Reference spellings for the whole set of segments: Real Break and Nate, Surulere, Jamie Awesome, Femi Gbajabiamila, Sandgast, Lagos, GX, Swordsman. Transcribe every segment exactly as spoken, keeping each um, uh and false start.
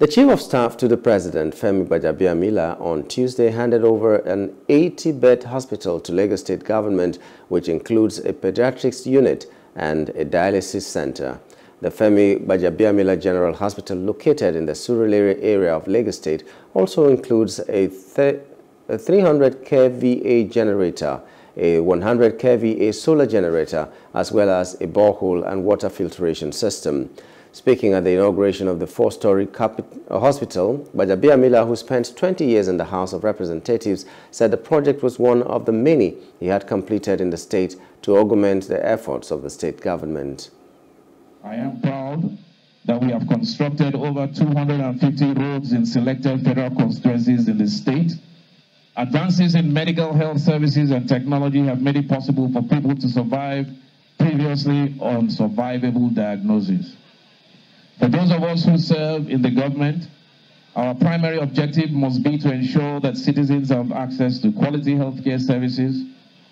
The Chief of Staff to the President, Femi Gbajabiamila, on Tuesday handed over an eighty-bed hospital to Lagos State government, which includes a pediatrics unit and a dialysis center. The Femi Gbajabiamila General Hospital, located in the Surulere area of Lagos State, also includes a three hundred kilovolt generator, a one hundred kilovolt solar generator, as well as a borehole and water filtration system. Speaking at the inauguration of the four-story hospital, Gbajabiamila, who spent twenty years in the House of Representatives, said the project was one of the many he had completed in the state to augment the efforts of the state government. I am proud that we have constructed over two hundred fifty roads in selected federal constituencies in the state. Advances in medical health services and technology have made it possible for people to survive previously unsurvivable diagnoses. For those of us who serve in the government, our primary objective must be to ensure that citizens have access to quality healthcare services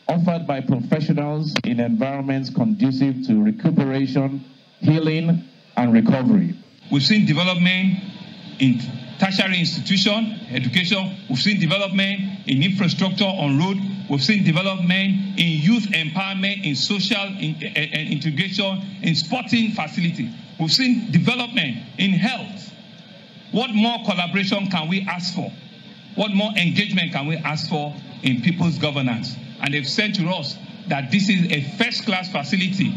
offered by professionals in environments conducive to recuperation, healing, and recovery. We've seen development in tertiary institution, education. We've seen development in infrastructure on road. We've seen development in youth empowerment, in social in, in, in integration, in sporting facility. We've seen development in health. What more collaboration can we ask for? What more engagement can we ask for in people's governance? And they've said to us that this is a first-class facility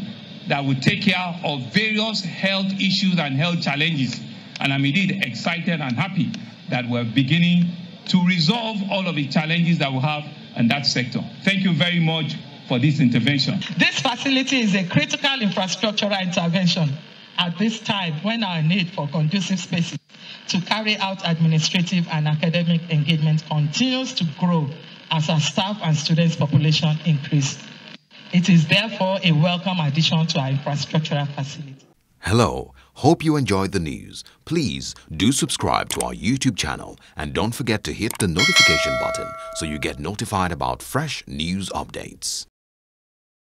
that will take care of various health issues and health challenges. And I'm indeed excited and happy that we're beginning to resolve all of the challenges that we have in that sector. Thank you very much for this intervention. This facility is a critical infrastructural intervention at this time when our need for conducive spaces to carry out administrative and academic engagement continues to grow as our staff and students' population increase. It is therefore a welcome addition to our infrastructural facility. Hello, hope you enjoyed the news. Please do subscribe to our YouTube channel and don't forget to hit the notification button so you get notified about fresh news updates.